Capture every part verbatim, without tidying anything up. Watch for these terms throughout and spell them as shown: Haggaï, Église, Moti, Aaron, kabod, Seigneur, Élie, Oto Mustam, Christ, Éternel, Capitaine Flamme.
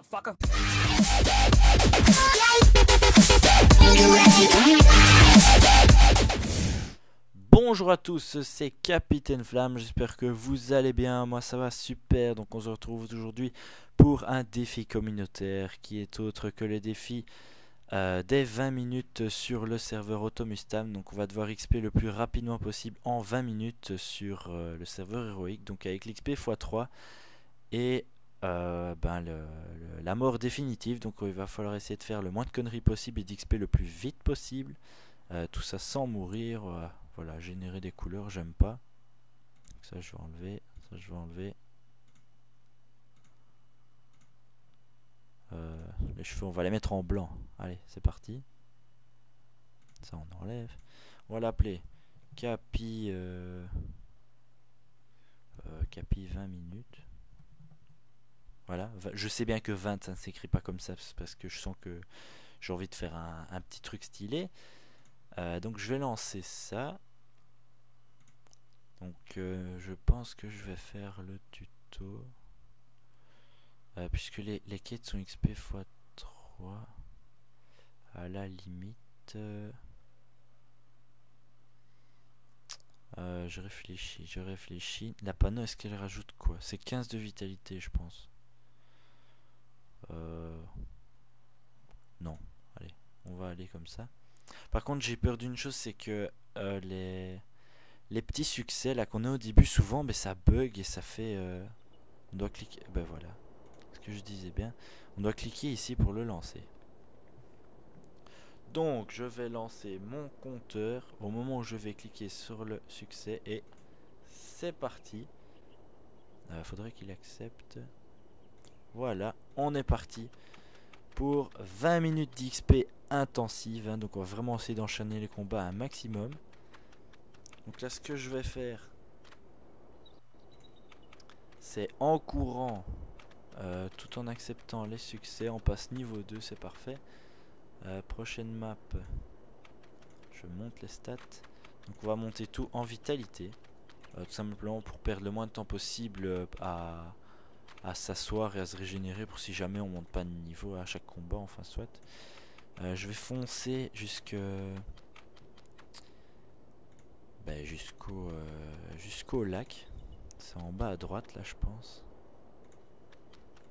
motherfucker. Bonjour à tous, c'est Capitaine Flamme, j'espère que vous allez bien, moi ça va super. Donc on se retrouve aujourd'hui pour un défi communautaire qui est autre que le défi euh, des vingt minutes sur le serveur Oto Mustam. Donc on va devoir X P le plus rapidement possible en vingt minutes sur euh, le serveur héroïque, donc avec l'X P fois trois et euh, ben le, le, la mort définitive. Donc il va falloir essayer de faire le moins de conneries possible et d'X P le plus vite possible, euh, tout ça sans mourir. euh, Voilà, générer des couleurs, j'aime pas. Ça je vais enlever, ça je vais enlever. Euh, les cheveux, on va les mettre en blanc. Allez, c'est parti. Ça on enlève. On va l'appeler Capi euh, euh, Capi vingt minutes. Voilà, je sais bien que vingt ça ne s'écrit pas comme ça parce que je sens que j'ai envie de faire un, un petit truc stylé. Euh, donc je vais lancer ça. Donc euh, je pense que je vais faire le tuto euh, puisque les, les quêtes sont X P fois trois. À la limite euh, euh, je réfléchis, je réfléchis la panneau, est-ce qu'elle rajoute quoi? C'est quinze de vitalité je pense. euh, Non, allez, on va aller comme ça. Par contre j'ai peur d'une chose, c'est que euh, les, les petits succès là qu'on a au début souvent, ben, ça bug et ça fait euh, on doit cliquer, ben voilà ce que je disais bien, on doit cliquer ici pour le lancer. Donc je vais lancer mon compteur au moment où je vais cliquer sur le succès et c'est parti. Euh, faudrait qu'il accepte. Voilà, on est parti pour vingt minutes d'X P intensive, hein, donc on va vraiment essayer d'enchaîner les combats un maximum. Donc là ce que je vais faire, c'est en courant euh, tout en acceptant les succès, on passe niveau deux, c'est parfait. Euh, prochaine map, je monte les stats, donc on va monter tout en vitalité, euh, tout simplement pour perdre le moins de temps possible à, à s'asseoir et à se régénérer pour si jamais on monte pas de niveau à chaque combat, enfin soit. Euh, je vais foncer jusque ben, jusqu'au euh, jusqu'au lac. C'est en bas à droite là je pense.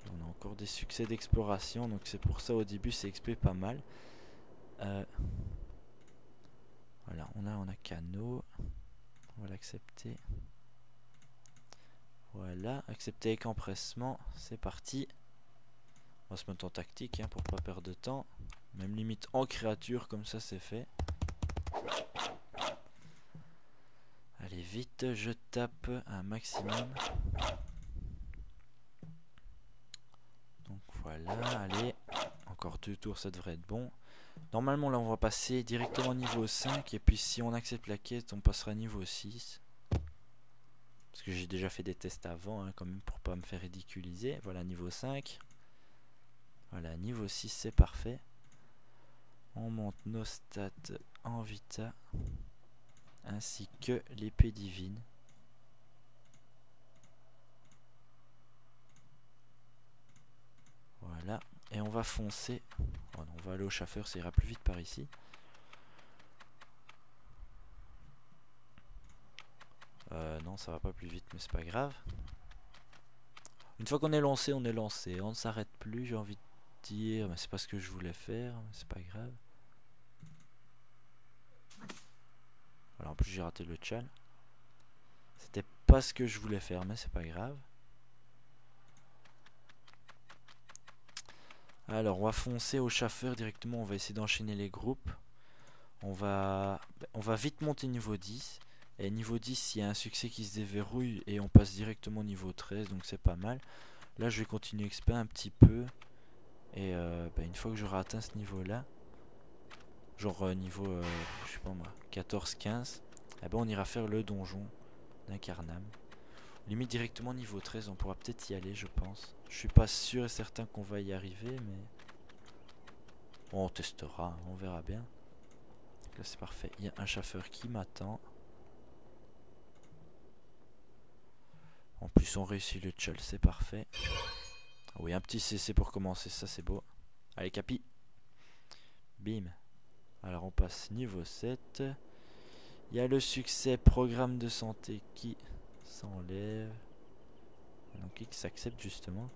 Là, on a encore des succès d'exploration, donc c'est pour ça au début c'est X P pas mal. Euh, voilà, on a on a canot. On va l'accepter. Voilà, accepter avec empressement, c'est parti. On va se mettre en tactique hein, pour pas perdre de temps. Même limite en créature, comme ça c'est fait. Allez vite, je tape un maximum. Donc voilà, allez. Encore deux tours, ça devrait être bon. Normalement là on va passer directement niveau cinq. Et puis si on accepte la quête, on passera niveau six. Parce que j'ai déjà fait des tests avant, hein, quand même, pour pas me faire ridiculiser. Voilà, niveau cinq. Voilà, niveau six, c'est parfait. On monte nos stats en vita ainsi que l'épée divine. Voilà, et on va foncer. Bon, on va aller au chauffeur, ça ira plus vite par ici. Euh, non, ça va pas plus vite, mais c'est pas grave. Une fois qu'on est lancé, on est lancé. On ne s'arrête plus, j'ai envie de dire, mais c'est pas ce que je voulais faire, c'est pas grave. Voilà, en plus j'ai raté le tchal, c'était pas ce que je voulais faire, mais c'est pas grave. Alors on va foncer au chauffeur directement, on va essayer d'enchaîner les groupes. On va on va vite monter niveau dix, et niveau dix il y a un succès qui se déverrouille et on passe directement niveau treize, donc c'est pas mal. Là je vais continuer X P un petit peu. Et euh, bah une fois que j'aurai atteint ce niveau là, genre euh, niveau euh, je sais pas moi, quatorze quinze, eh ben on ira faire le donjon d'Incarnam. Limite directement niveau treize, on pourra peut-être y aller je pense. Je suis pas sûr et certain qu'on va y arriver, mais on testera, on verra bien. Là c'est parfait, il y a un chauffeur qui m'attend. En plus on réussit le tchol, c'est parfait. Oui, un petit C C pour commencer, ça c'est beau. Allez, Capi. Bim. Alors on passe niveau sept. Il y a le succès, programme de santé qui s'enlève. Donc qui s'accepte justement.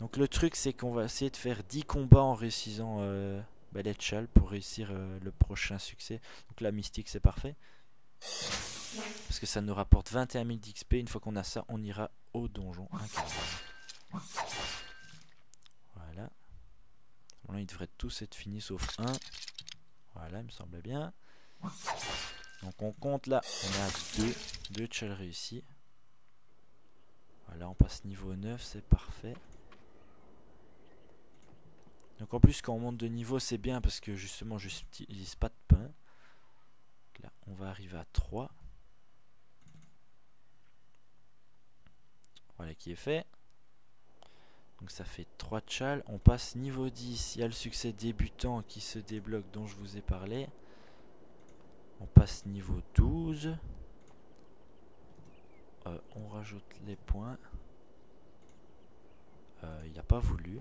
Donc le truc c'est qu'on va essayer de faire dix combats en réussissant euh, Balletchal pour réussir euh, le prochain succès. Donc la mystique c'est parfait. Parce que ça nous rapporte vingt et un mille d'X P. Une fois qu'on a ça, on ira au donjon. Voilà. Bon, là, ils devraient tous être finis sauf un. Voilà, il me semblait bien. Donc on compte là. On a deux. Deux tchals réussis. Voilà, on passe niveau neuf. C'est parfait. Donc en plus, quand on monte de niveau, c'est bien parce que justement, je n'utilise pas de pain. Donc là, on va arriver à trois. Voilà qui est fait. Donc ça fait trois tchals. On passe niveau dix. Il y a le succès débutant qui se débloque dont je vous ai parlé. On passe niveau douze. Euh, on rajoute les points. Euh, il n'a pas voulu.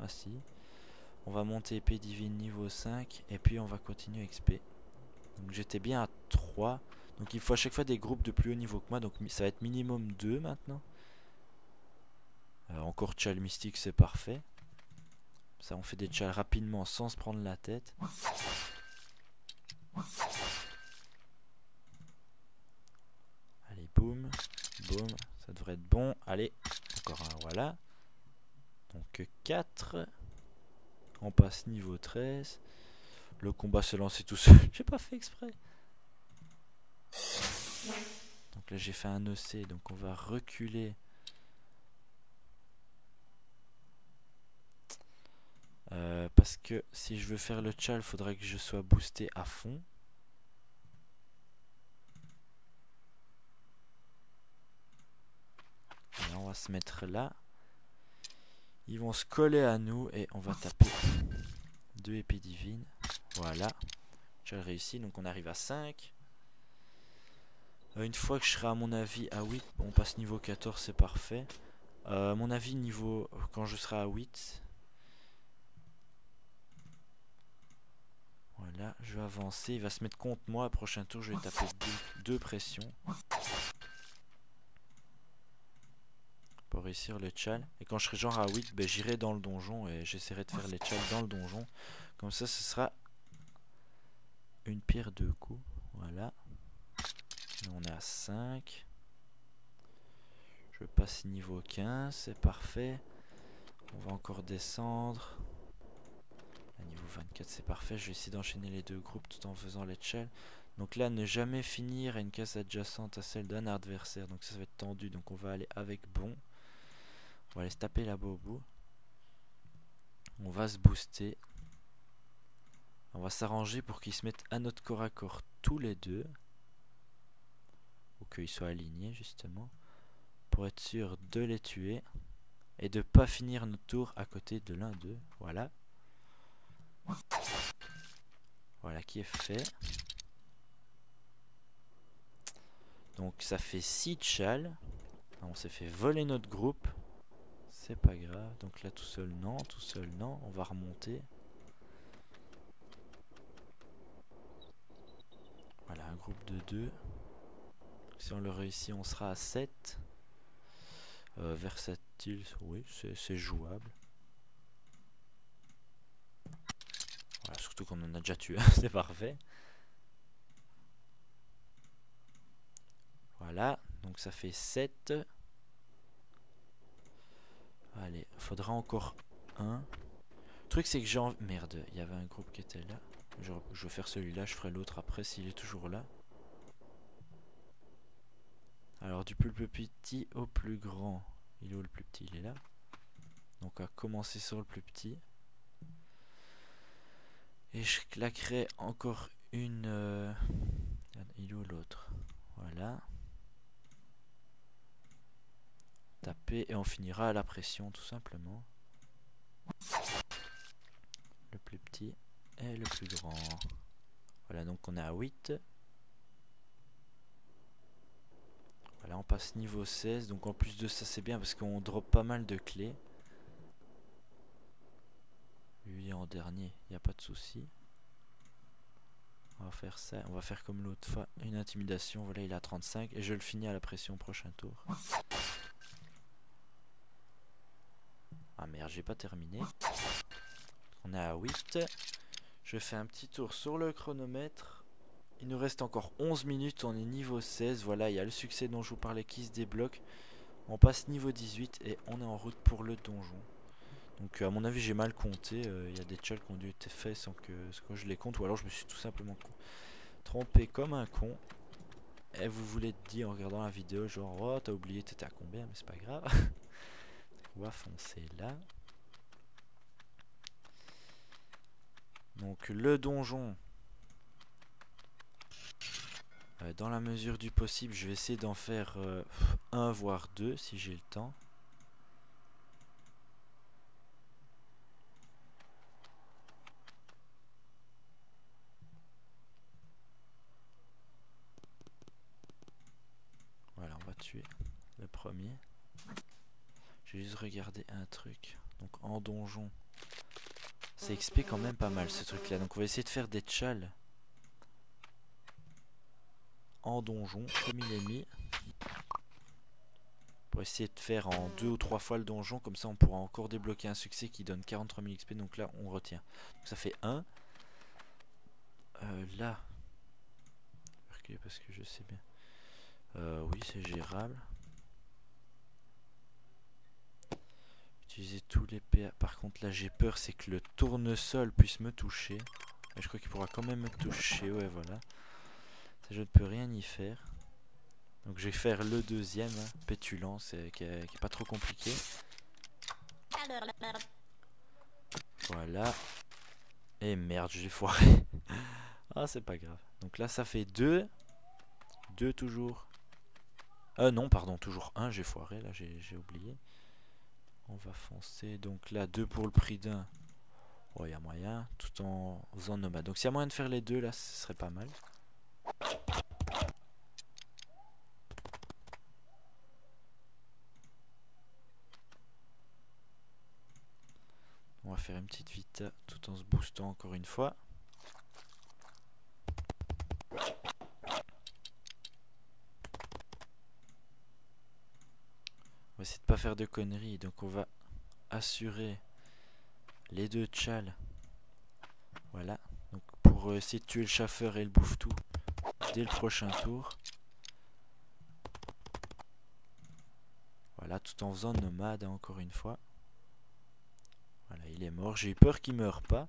Ah si. On va monter épée divine niveau cinq. Et puis on va continuer X P. Donc j'étais bien à trois. Donc il faut à chaque fois des groupes de plus haut niveau que moi. Donc ça va être minimum deux maintenant. Euh, encore tchal mystique, c'est parfait. Ça, on fait des tchals rapidement sans se prendre la tête. Allez, boum, boum, ça devrait être bon. Allez, encore un, voilà. Donc quatre. On passe niveau treize. Le combat se lançait tout seul. J'ai pas fait exprès. Donc là, j'ai fait un E C. Donc on va reculer. Euh, parce que si je veux faire le tchal, il faudrait que je sois boosté à fond. Et on va se mettre là. Ils vont se coller à nous et on va taper deux épées divines. Voilà. Tchal réussi, donc on arrive à cinq. Euh, une fois que je serai à mon avis à huit, on passe niveau quatorze, c'est parfait. Euh, à mon avis, niveau quand je serai à huit... Voilà, je vais avancer, il va se mettre contre moi, au prochain tour je vais taper deux, deux pressions. Pour réussir le tchal. Et quand je serai genre à huit, ben, j'irai dans le donjon et j'essaierai de faire les tchals dans le donjon. Comme ça, ce sera une pierre deux coups. Voilà. Et on est à cinq. Je passe niveau quinze, c'est parfait. On va encore descendre. Niveau vingt-quatre, c'est parfait. Je vais essayer d'enchaîner les deux groupes tout en faisant les tchals. Donc là, ne jamais finir à une case adjacente à celle d'un adversaire. Donc ça, ça va être tendu. Donc on va aller avec bon. On va aller se taper là-bas au bout. On va se booster. On va s'arranger pour qu'ils se mettent à notre corps à corps tous les deux. Ou qu'ils soient alignés justement. Pour être sûr de les tuer. Et de pas finir notre tour à côté de l'un d'eux. Voilà. Voilà qui est fait. Donc ça fait six tchals. On s'est fait voler notre groupe. C'est pas grave. Donc là tout seul non, tout seul non. On va remonter. Voilà un groupe de deux. Si on le réussit on sera à sept. euh, Versatile, oui c'est jouable. Voilà, surtout qu'on en a déjà tué, c'est parfait. Voilà, donc ça fait sept. Allez, faudra encore un. Le truc c'est que j'ai envie... Merde, il y avait un groupe qui était là. Je, je vais faire celui-là, je ferai l'autre après s'il est toujours là. Alors du plus petit au plus grand. Il est où le plus petit? Il est là. Donc on va commencer sur le plus petit. Et je claquerai encore une... Euh... Il est où l'autre? Voilà. Taper et on finira à la pression tout simplement. Le plus petit et le plus grand. Voilà donc on est à huit. Là on passe niveau seize, donc en plus de ça c'est bien parce qu'on drop pas mal de clés. Lui en dernier, il n'y a pas de souci. On va faire ça, on va faire comme l'autre fois, une intimidation, voilà il a trente-cinq et je le finis à la pression au prochain tour. Ah merde, j'ai pas terminé. On est à huit. Je fais un petit tour sur le chronomètre. Il nous reste encore onze minutes, on est niveau seize. Voilà, il y a le succès dont je vous parlais qui se débloque. On passe niveau dix-huit et on est en route pour le donjon. Donc à mon avis j'ai mal compté, il y a des tchals qui ont dû être faits sans que, sans que je les compte. Ou alors je me suis tout simplement trompé comme un con. Et vous vous l'êtes dit en regardant la vidéo genre « Oh t'as oublié, t'étais à combien ?» Mais c'est pas grave. On va foncer là. Donc le donjon, euh, dans la mesure du possible je vais essayer d'en faire euh, un voire deux si j'ai le temps. Voilà, on va tuer le premier. J'ai juste regardé un truc. Donc en donjon, c'est X P quand même pas mal ce truc là. Donc on va essayer de faire des tchals en donjon comme il est mis, pour essayer de faire en deux ou trois fois le donjon. Comme ça on pourra encore débloquer un succès qui donne quarante-trois mille X P. Donc là on retient, donc ça fait un euh, là. Reculer parce que je sais bien. euh, Oui c'est gérable. Utiliser tous les P A. Par contre là j'ai peur c'est que le tournesol puisse me toucher. Et je crois qu'il pourra quand même me toucher. Ouais voilà. Ça, je ne peux rien y faire. Donc je vais faire le deuxième. Hein, pétulant. C'est qui est, qui est pas trop compliqué. Voilà. Et merde j'ai foiré. Ah c'est pas grave. Donc là ça fait deux. deux toujours. Ah non pardon toujours un. J'ai foiré là j'ai oublié. On va foncer, donc là deux pour le prix d'un, il oh, y a moyen, tout en faisant nomade. Donc s'il y a moyen de faire les deux là, ce serait pas mal. On va faire une petite vita tout en se boostant encore une fois. On va essayer de pas faire de conneries, donc on va assurer les deux tchals. Voilà, donc pour essayer de tuer le chauffeur et le bouffe-tout dès le prochain tour. Voilà, tout en faisant nomade hein, encore une fois. Voilà, il est mort, j'ai eu peur qu'il meure pas.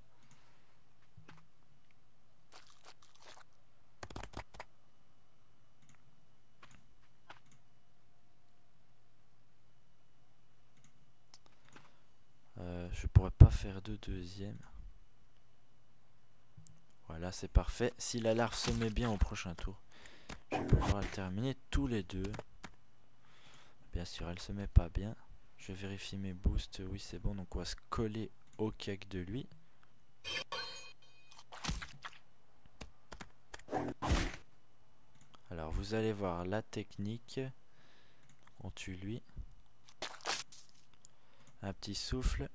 Je pourrais pas faire de deuxième. Voilà, c'est parfait. Si la larve se met bien au prochain tour, je vais pouvoir terminer tous les deux. Bien sûr, elle se met pas bien. Je vérifie mes boosts. Oui, c'est bon. Donc, on va se coller au cac de lui. Alors, vous allez voir la technique. On tue lui. Un petit souffle.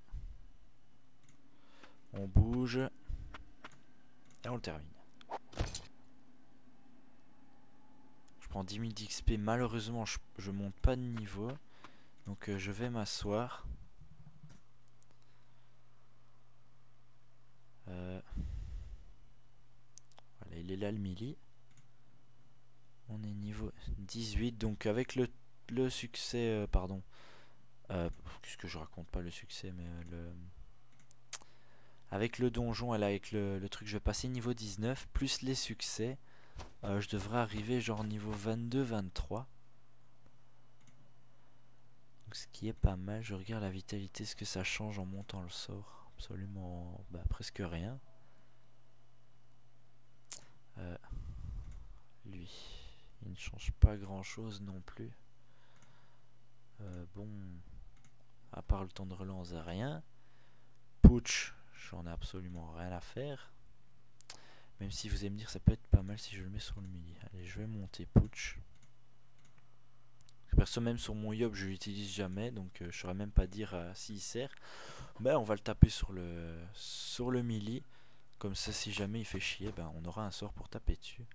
On bouge et on le termine. Je prends dix mille d'X P. Malheureusement, je, je monte pas de niveau. Donc, euh, je vais m'asseoir. Euh, voilà, il est là le melee. On est niveau dix-huit. Donc, avec le, le succès. Euh, pardon. Euh, Qu'est-ce que je raconte pas le succès, mais euh, le. Avec le donjon, elle, avec le, le truc, je vais passer niveau dix-neuf, plus les succès, euh, je devrais arriver genre niveau vingt-deux vingt-trois. Ce qui est pas mal, je regarde la vitalité, ce que ça change en montant le sort. Absolument, bah, presque rien. Euh, lui, il ne change pas grand-chose non plus. Euh, bon, à part le temps de relance, rien. Putsch. J'en ai absolument rien à faire. Même si vous allez me dire ça peut être pas mal si je le mets sur le mini. Allez, je vais monter Putsch. Perso, même sur mon Yop, je l'utilise jamais, donc euh, je saurais même pas dire euh, s'il sert. Ben, on va le taper sur le sur le melee. Comme ça, si jamais il fait chier, ben, on aura un sort pour taper dessus.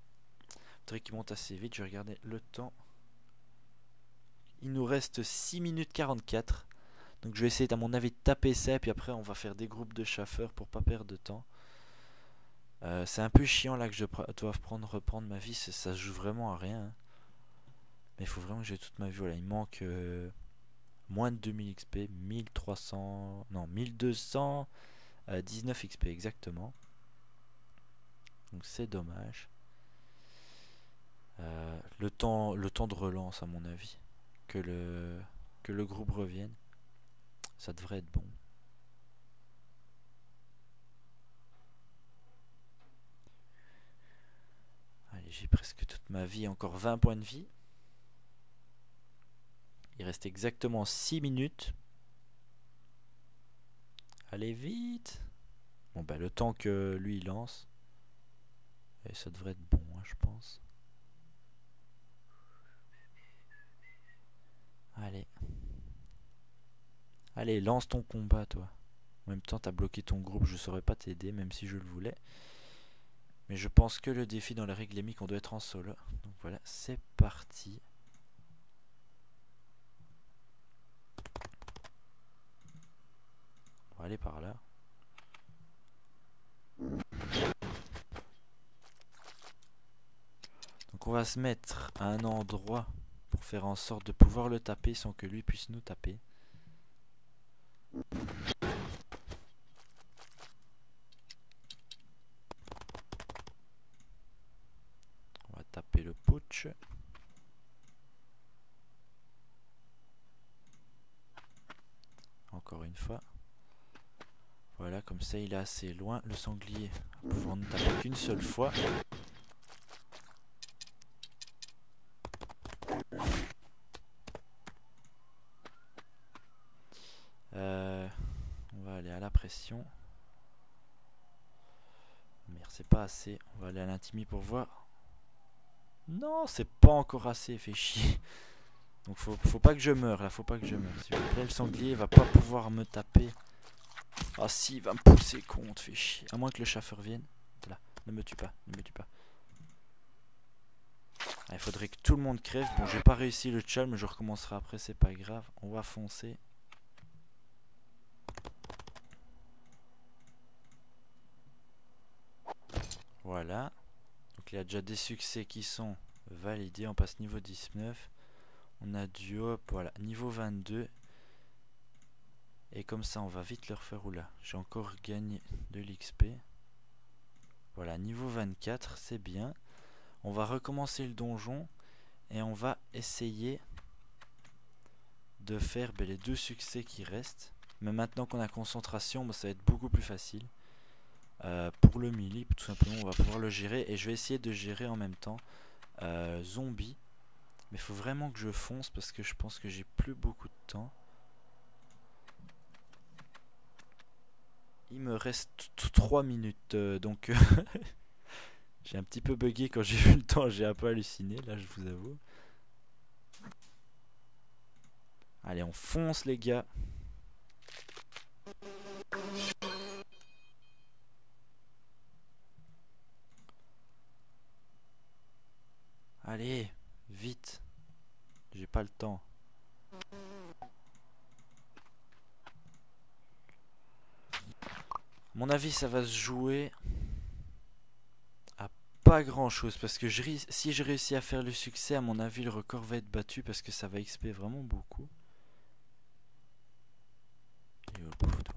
Faudrait qu'il monte assez vite. Je vais regarder le temps. Il nous reste six minutes quarante-quatre. Donc je vais essayer, à mon avis, de taper ça. Et puis après, on va faire des groupes de chaffeurs pour pas perdre de temps. Euh, c'est un peu chiant là que je dois prendre, reprendre ma vie. Ça se joue vraiment à rien. Hein. Mais il faut vraiment que j'ai toute ma vie. Voilà, il manque euh, moins de deux mille X P. mille trois cents... Non, mille deux cent dix-neuf X P exactement. Donc c'est dommage. Euh, le temps le temps de relance, à mon avis, que le que le groupe revienne, ça devrait être bon. Allez, j'ai presque toute ma vie, encore vingt points de vie. Il reste exactement six minutes. Allez, vite. Bon, bah, le temps que lui il lance, et ça devrait être bon, hein, je pense. Allez. Allez, lance ton combat, toi. En même temps, t'as bloqué ton groupe, je saurais pas t'aider, même si je le voulais. Mais je pense que le défi dans la règle est mis qu'on doit être en solo. Donc voilà, c'est parti. On va aller par là. Donc on va se mettre à un endroit pour faire en sorte de pouvoir le taper sans que lui puisse nous taper. On va taper le putsch. Encore une fois. Voilà, comme ça il est assez loin. Le sanglier va pouvoir nous taper qu'une seule fois. Merde, c'est pas assez. On va aller à l'intimi pour voir. Non, c'est pas encore assez. Fait chier. Donc faut, faut pas que je meure là. Faut pas que je meure. S'il vous plaît, le sanglier va pas pouvoir me taper. Ah si, il va me pousser contre. Fait chier. À moins que le chaffeur vienne. Là, ne me tue pas. Ne me tue pas. Ah, il faudrait que tout le monde crève. Bon, j'ai pas réussi le challenge, mais je recommencerai après. C'est pas grave. On va foncer. Voilà, donc il y a déjà des succès qui sont validés, on passe niveau dix-neuf, on a du hop, voilà, niveau vingt-deux, et comme ça on va vite leur faire, oula, j'ai encore gagné de l'X P, voilà, niveau vingt-quatre, c'est bien, on va recommencer le donjon, et on va essayer de faire ben, les deux succès qui restent, mais maintenant qu'on a concentration, ben, ça va être beaucoup plus facile. Euh, pour le melee, tout simplement, on va pouvoir le gérer. Et je vais essayer de gérer en même temps euh, zombie. Mais il faut vraiment que je fonce parce que je pense que j'ai plus beaucoup de temps. Il me reste trois minutes. Euh, donc, j'ai un petit peu bugué quand j'ai vu le temps. J'ai un peu halluciné, là, je vous avoue. Allez, on fonce, les gars. Allez, vite. J'ai pas le temps. À mon avis, ça va se jouer à pas grand chose. Parce que je, si je réussis à faire le succès, à mon avis, le record va être battu. Parce que ça va X P vraiment beaucoup. Et hop, tout.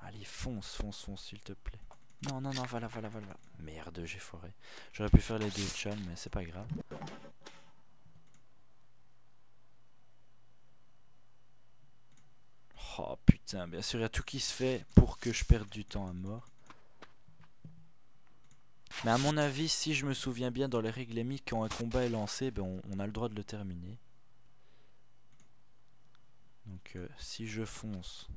Allez, fonce, fonce, fonce, s'il te plaît. Non, non, non, voilà, voilà, voilà. Merde, j'ai foiré. J'aurais pu faire les deux chans, mais c'est pas grave. Oh putain, bien sûr, il y a tout qui se fait pour que je perde du temps à mort. Mais à mon avis, si je me souviens bien, dans les règles émises, quand un combat est lancé, ben on, on a le droit de le terminer. Donc, euh, si je fonce...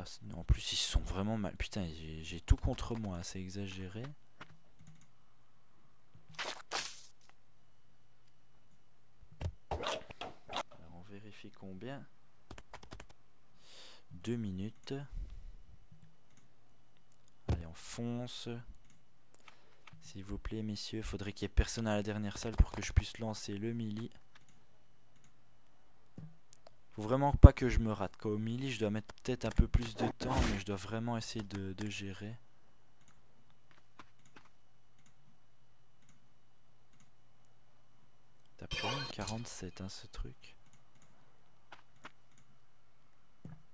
personne. En plus, ils sont vraiment mal. Putain, j'ai tout contre moi, c'est exagéré. Alors, on vérifie combien. Deux minutes. Allez, on fonce. S'il vous plaît, messieurs, faudrait qu'il y ait personne à la dernière salle pour que je puisse lancer le melee. Faut vraiment pas que je me rate, quoi. Au melee, je dois mettre peut-être un peu plus de temps, mais je dois vraiment essayer de, de gérer. T'as pris quarante-sept, hein, ce truc.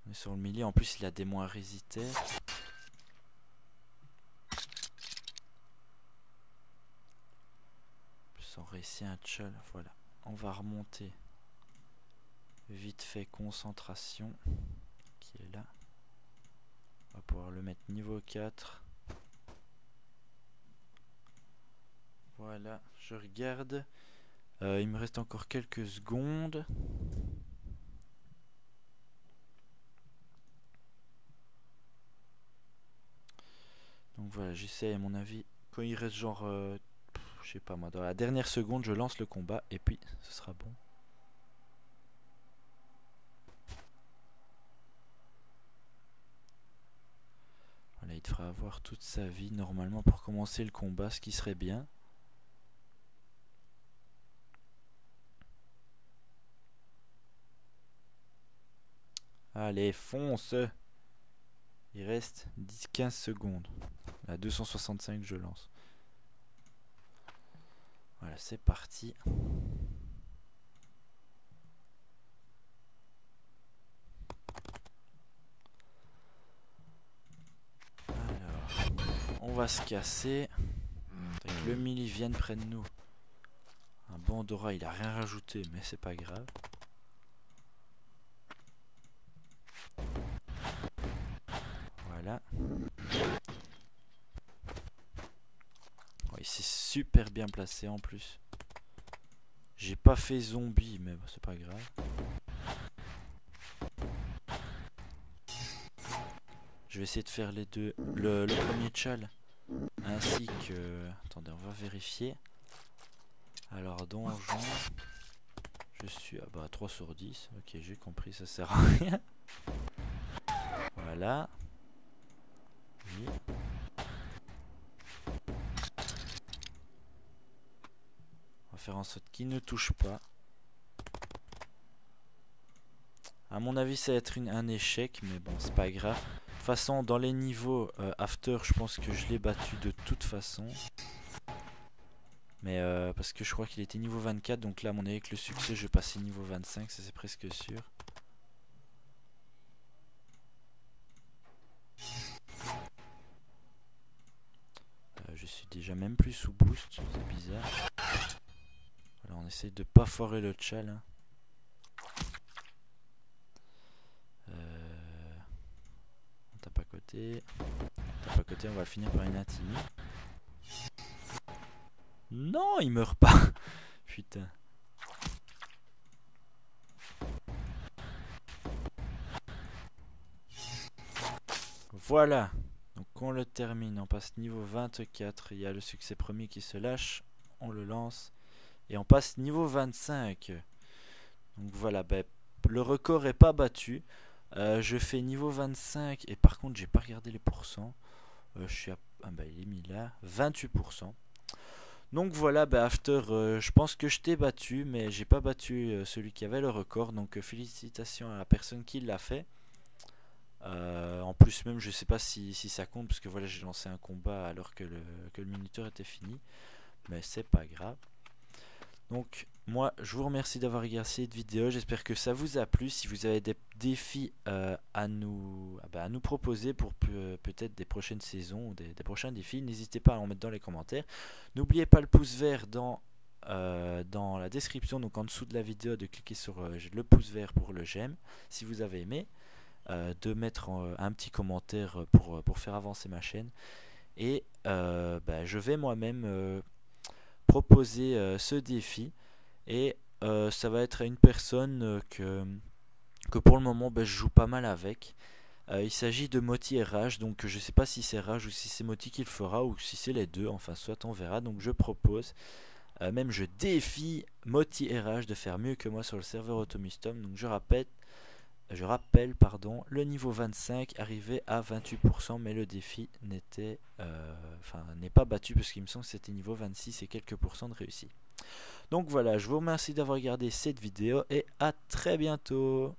On est sur le melee, en plus, il a des moins résistés. On réussit un tchol, voilà. On va remonter. Vite fait, concentration. Qui est là. On va pouvoir le mettre niveau quatre. Voilà, je regarde. Euh, il me reste encore quelques secondes. Donc voilà, j'essaie à mon avis. Quand il reste genre... Euh, je sais pas moi, dans la dernière seconde je lance le combat et puis ce sera bon. Voilà, il devrait avoir toute sa vie normalement pour commencer le combat, ce qui serait bien. Allez, fonce. Il reste dix quinze secondes. À deux cent soixante-cinq je lance. Voilà, c'est parti. Alors, on va se casser. Le melee vient près de nous. Un Bandora, il a rien rajouté, mais c'est pas grave. Voilà. Il s'est super bien placé en plus. J'ai pas fait zombie, mais c'est pas grave. Je vais essayer de faire les deux. Le, le premier tchal. Ainsi que... Attendez, on va vérifier. Alors, donjon. Je suis... Ah bah, trois sur dix. Ok, j'ai compris, ça sert à rien. Voilà. Oui. En sorte qu'il ne touche pas. À mon avis, ça va être une, un échec, mais bon, c'est pas grave. De toute façon, dans les niveaux euh, after, je pense que je l'ai battu de toute façon. Mais euh, parce que je crois qu'il était niveau vingt-quatre, donc là, à mon avis, avec le succès, je vais passer niveau vingt-cinq, ça c'est presque sûr. Euh, je suis déjà même plus sous boost, c'est bizarre. Alors on essaie de pas foirer le tchal. Hein. Euh, on tape à côté. On tape à côté, on va finir par une intimie. Non, il meurt pas. Putain. Voilà. Donc on le termine. On passe niveau vingt-quatre. Il y a le succès premier qui se lâche. On le lance. Et on passe niveau vingt-cinq. Donc voilà, bah, le record est pas battu. Euh, je fais niveau vingt-cinq. Et par contre, j'ai pas regardé les pourcents. Euh, je suis à... Ah bah il est mis là. vingt-huit pour cent. Donc voilà, bah, After, euh, je pense que je t'ai battu. Mais j'ai pas battu euh, celui qui avait le record. Donc euh, félicitations à la personne qui l'a fait. Euh, en plus même, je sais pas si, si ça compte. Parce que voilà, j'ai lancé un combat alors que le, que le minuteur était fini. Mais c'est pas grave. Donc moi je vous remercie d'avoir regardé cette vidéo, j'espère que ça vous a plu. Si vous avez des défis euh, à, nous, bah, à nous proposer pour peut-être des prochaines saisons ou des, des prochains défis, n'hésitez pas à en mettre dans les commentaires. N'oubliez pas le pouce vert dans, euh, dans la description, donc en dessous de la vidéo, de cliquer sur euh, le pouce vert pour le j'aime si vous avez aimé, euh, de mettre en, un petit commentaire pour, pour faire avancer ma chaîne. Et euh, bah, je vais moi-même... Euh, proposer euh, ce défi et euh, ça va être à une personne euh, que, que pour le moment ben, je joue pas mal avec Euh, il s'agit de Moti et Rage, donc je ne sais pas si c'est Rage ou si c'est Moti qui le fera ou si c'est les deux, enfin soit on verra. Donc je propose, euh, même je défie Moti et Rage de faire mieux que moi sur le serveur Oto Mustam. Donc je rappelle, je rappelle pardon, le niveau vingt-cinq arrivé à vingt-huit pour cent, mais le défi n'était, euh, enfin, n'est pas battu parce qu'il me semble que c'était niveau vingt-six et quelques pourcents de réussite. Donc voilà, je vous remercie d'avoir regardé cette vidéo et à très bientôt.